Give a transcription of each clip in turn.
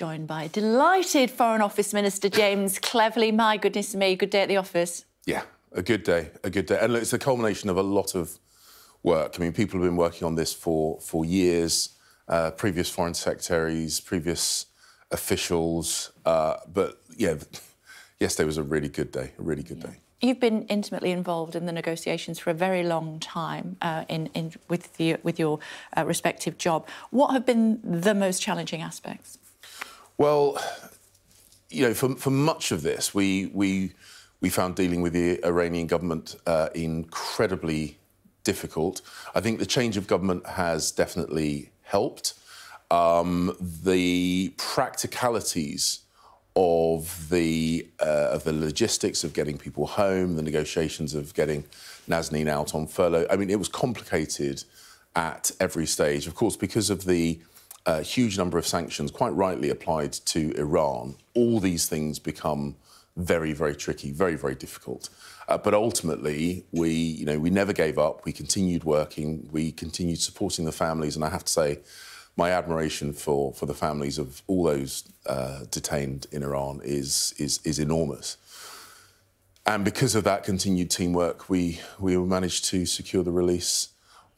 joined by delighted Foreign Office Minister James Cleverly. My goodness me, good day at the office. Yeah, a good day, a good day. And look, it's a culmination of a lot of work. I mean, people have been working on this for years, previous foreign secretaries, previous officials. But, yeah, yesterday was a really good day, a really good day. You've been intimately involved in the negotiations for a very long time with your respective job. What have been the most challenging aspects? Well, you know, for much of this, we found dealing with the Iranian government incredibly difficult. I think the change of government has definitely helped. The practicalities of the logistics of getting people home, the negotiations of getting Nazanin out on furlough. I mean, it was complicated at every stage, of course, because of the huge number of sanctions quite rightly applied to Iran. All these things become very, very tricky, very, very difficult. But ultimately, we never gave up. We continued working. We continued supporting the families, and I have to say, my admiration for the families of all those detained in Iran is enormous. And because of that continued teamwork, we managed to secure the release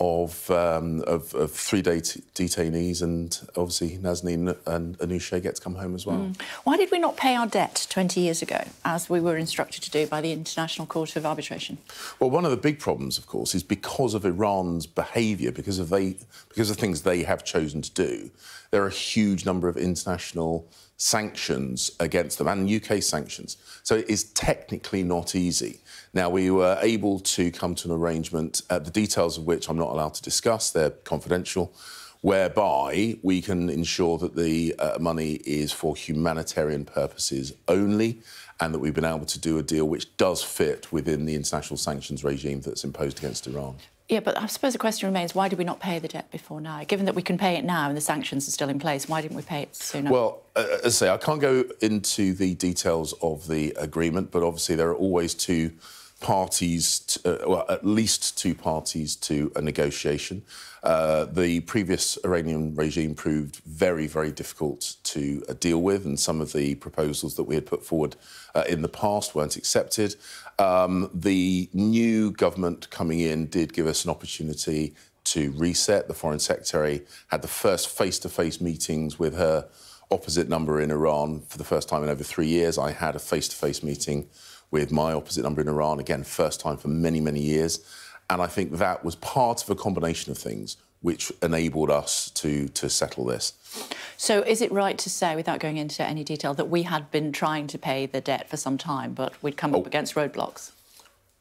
of three-day detainees, and obviously Nazanin and Anoosheh get to come home as well. Why did we not pay our debt 20 years ago, as we were instructed to do by the International Court of Arbitration? Well, one of the big problems, of course, is because of Iran's behaviour, because of things they have chosen to do, there are a huge number of international sanctions against them, and UK sanctions. So it is technically not easy. Now, we were able to come to an arrangement, the details of which I'm not allowed to discuss, they're confidential, whereby we can ensure that the money is for humanitarian purposes only, and that we've been able to do a deal which does fit within the international sanctions regime that's imposed against Iran. Yeah, but I suppose the question remains, why did we not pay the debt before now? Given that we can pay it now and the sanctions are still in place, why didn't we pay it sooner? Well, as I say, I can't go into the details of the agreement, but obviously there are always two parties, well, at least two parties to a negotiation. The previous Iranian regime proved very, very difficult to deal with, and some of the proposals that we had put forward in the past weren't accepted. The new government coming in did give us an opportunity to reset. The Foreign Secretary had the first face-to-face meetings with her opposite number in Iran for the first time in over 3 years. I had a face-to-face meeting with my opposite number in Iran, again, first time for many, many years. And I think that was part of a combination of things which enabled us to settle this. So is it right to say, without going into any detail, that we had been trying to pay the debt for some time, but we'd come up against roadblocks?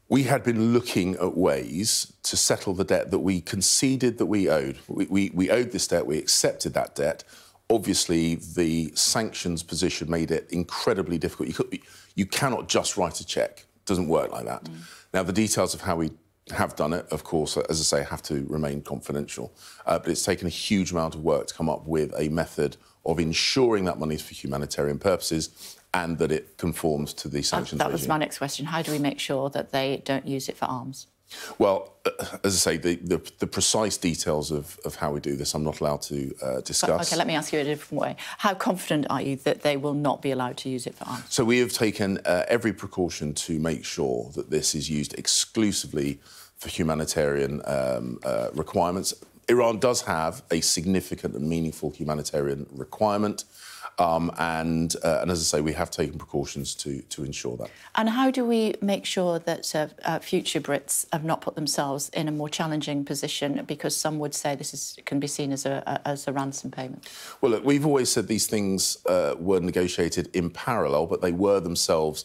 We had been looking at ways to settle the debt that we conceded that we owed. We owed this debt, we accepted that debt. Obviously, the sanctions position made it incredibly difficult. You cannot just write a cheque. It doesn't work like that. Now, the details of how we have done it, of course, as I say, have to remain confidential. But it's taken a huge amount of work to come up with a method of ensuring that money is for humanitarian purposes and that it conforms to the sanctions regime. That was my next question. How do we make sure that they don't use it for arms? Well, as I say, the precise details of how we do this, I'm not allowed to discuss. OK, let me ask you a different way. How confident are you that they will not be allowed to use it for arms? So we have taken every precaution to make sure that this is used exclusively for humanitarian requirements. Iran does have a significant and meaningful humanitarian requirement. And as I say, we have taken precautions to ensure that. And how do we make sure that future Brits have not put themselves in a more challenging position? Because some would say this can be seen as a ransom payment. Well, look, we've always said these things were negotiated in parallel, but they were themselves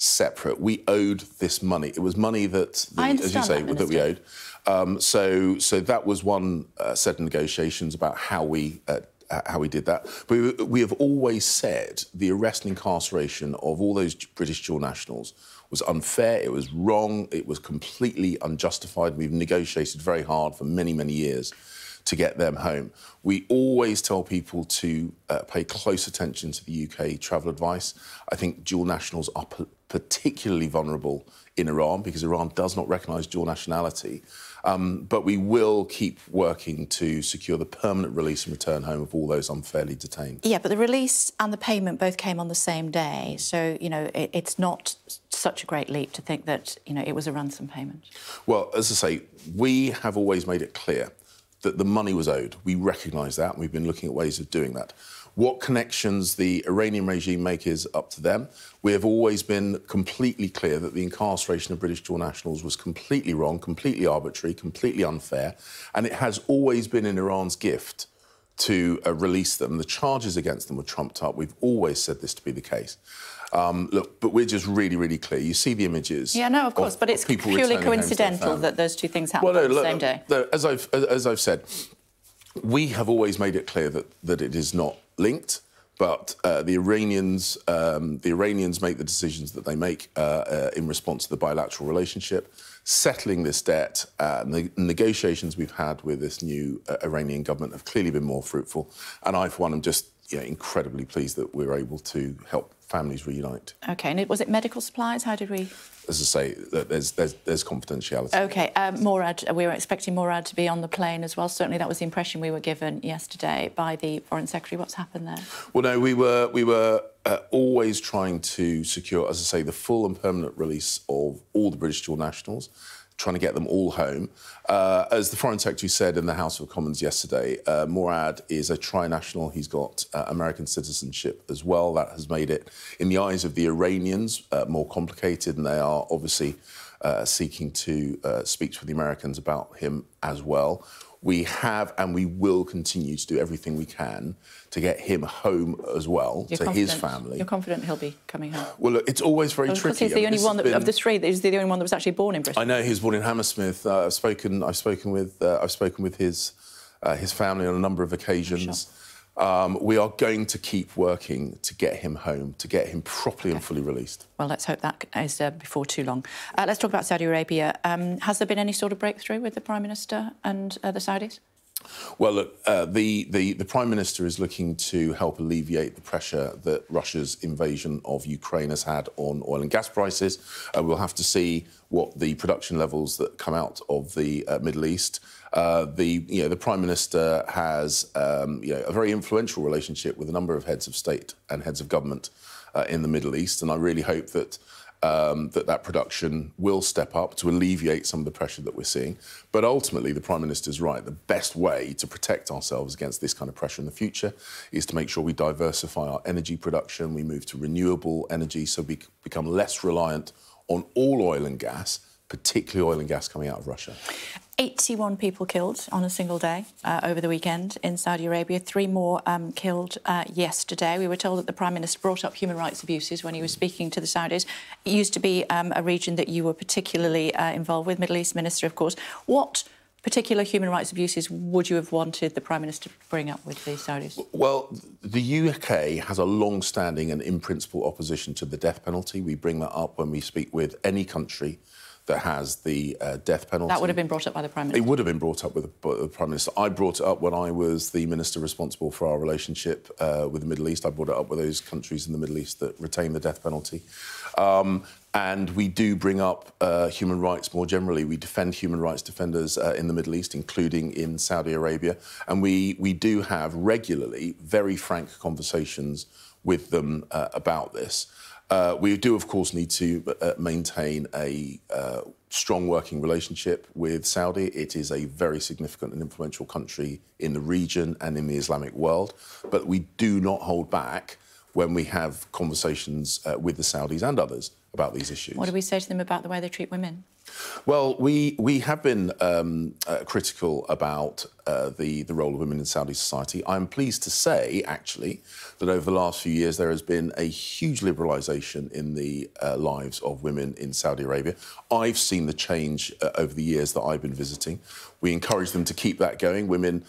separate. We owed this money. It was money that, as you say, that we owed. So that was one set of negotiations about how we did that. But we have always said the arrest and incarceration of all those British dual nationals was unfair, it was wrong, it was completely unjustified. We've negotiated very hard for many, many years to get them home. We always tell people to pay close attention to the UK travel advice. I think dual nationals are particularly vulnerable in Iran, because Iran does not recognise dual nationality. But we will keep working to secure the permanent release and return home of all those unfairly detained. Yeah, but the release and the payment both came on the same day. So, you know, it's not such a great leap to think that, you know, it was a ransom payment. Well, as I say, we have always made it clear that the money was owed. We recognise that, and we've been looking at ways of doing that. What connections the Iranian regime make is up to them. We have always been completely clear that the incarceration of British dual nationals was completely wrong, completely arbitrary, completely unfair, and it has always been in Iran's gift to release them. The charges against them were trumped up. We've always said this to be the case. Look, but we're just really, really clear. You see the images. Yeah, no, of course, but it's purely coincidental that those two things happened on the same day. No, as I've said, we have always made it clear that it is not linked, but the Iranians make the decisions that they make in response to the bilateral relationship. Settling this debt and the negotiations we've had with this new Iranian government have clearly been more fruitful, and I, for one, am just incredibly pleased that we're able to help families reunite. OK, and was it medical supplies? How did we...? As I say, there's confidentiality. OK, Morad, we were expecting Morad to be on the plane as well. Certainly that was the impression we were given yesterday by the Foreign Secretary. What's happened there? Well, no, we were always trying to secure, as I say, the full and permanent release of all the British dual nationals, trying to get them all home. As the Foreign Secretary said in the House of Commons yesterday, Morad is a tri-national. He's got American citizenship as well. That has made it, in the eyes of the Iranians, more complicated, and they are obviously seeking to speak with the Americans about him as well. We have and we will continue to do everything we can to get him home as well, to his family. You're confident he'll be coming home? Well, look, it's always very tricky. Because he's the only one of the three. He's the only one that was actually born in Bristol. I know he was born in Hammersmith. I've spoken with his family on a number of occasions. We are going to keep working to get him home, to get him properly and fully released. Well, let's hope that is before too long. Let's talk about Saudi Arabia. Has there been any sort of breakthrough with the Prime Minister and the Saudis? Well, look, the Prime Minister is looking to help alleviate the pressure that Russia's invasion of Ukraine has had on oil and gas prices. We'll have to see what the production levels that come out of the Middle East. The Prime Minister has a very influential relationship with a number of heads of state and heads of government in the Middle East, and I really hope that that production will step up to alleviate some of the pressure that we're seeing. But ultimately, the Prime Minister's right. The best way to protect ourselves against this kind of pressure in the future is to make sure we diversify our energy production, we move to renewable energy so we become less reliant on all oil and gas, particularly oil and gas coming out of Russia. 81 people killed on a single day over the weekend in Saudi Arabia. 3 more killed yesterday. We were told that the Prime Minister brought up human rights abuses when he was speaking to the Saudis. It used to be a region that you were particularly involved with, Middle East Minister, of course. What particular human rights abuses would you have wanted the Prime Minister to bring up with the Saudis? Well, the UK has a long-standing and in-principle opposition to the death penalty. We bring that up when we speak with any country that has the death penalty. That would have been brought up by the Prime Minister. It would have been brought up with the Prime Minister. I brought it up when I was the Minister responsible for our relationship with the Middle East. I brought it up with those countries in the Middle East that retain the death penalty. And we do bring up human rights more generally. We defend human rights defenders in the Middle East, including in Saudi Arabia. And we do have regularly very frank conversations with them about this. We do, of course, need to maintain a strong working relationship with Saudi. It is a very significant and influential country in the region and in the Islamic world. But we do not hold back when we have conversations with the Saudis and others about these issues. What do we say to them about the way they treat women? Well, we have been critical about the role of women in Saudi society. I'm pleased to say, actually, that over the last few years there has been a huge liberalisation in the lives of women in Saudi Arabia. I've seen the change over the years that I've been visiting. We encourage them to keep that going. Women,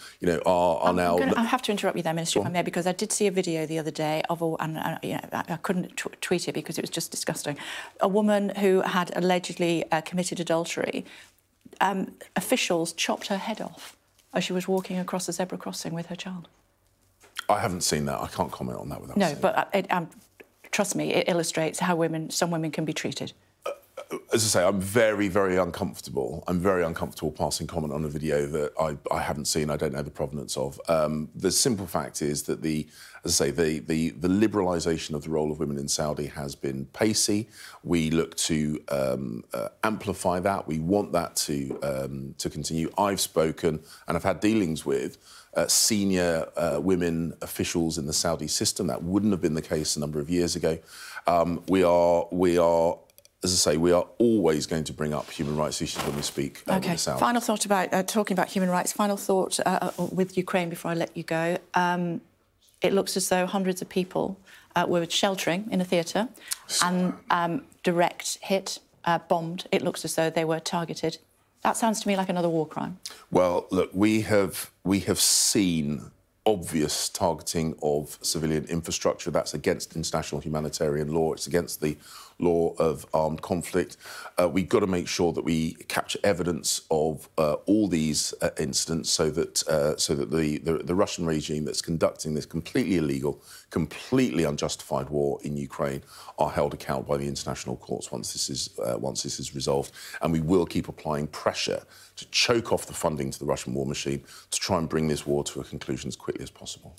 are now... I have to interrupt you there, Minister, if I may, because I did see a video the other day of a... I couldn't tweet it because it was just disgusting. A woman who had allegedly committed adultery, officials chopped her head off as she was walking across a zebra crossing with her child. I haven't seen that. I can't comment on that without seeing it. No, but trust me, it illustrates how some women can be treated. As I say, I'm very, very uncomfortable. I'm very uncomfortable passing comment on a video that I haven't seen, I don't know the provenance of. The simple fact is that the liberalisation of the role of women in Saudi has been pacey. We look to amplify that. We want that to continue. I've spoken and I've had dealings with senior women officials in the Saudi system. That wouldn't have been the case a number of years ago. As I say, we are always going to bring up human rights issues when we speak. OK, final thought about talking about human rights, final thought with Ukraine before I let you go. It looks as though hundreds of people were sheltering in a theatre and direct hit, bombed. It looks as though they were targeted. That sounds to me like another war crime. Well, look, we have seen obvious targeting of civilian infrastructure. That's against international humanitarian law. It's against the law of armed conflict. We've got to make sure that we capture evidence of all these incidents so that the Russian regime that's conducting this completely illegal, completely unjustified war in Ukraine are held accountable by the international courts once this is resolved. And we will keep applying pressure to choke off the funding to the Russian war machine to try and bring this war to a conclusion as quickly as possible.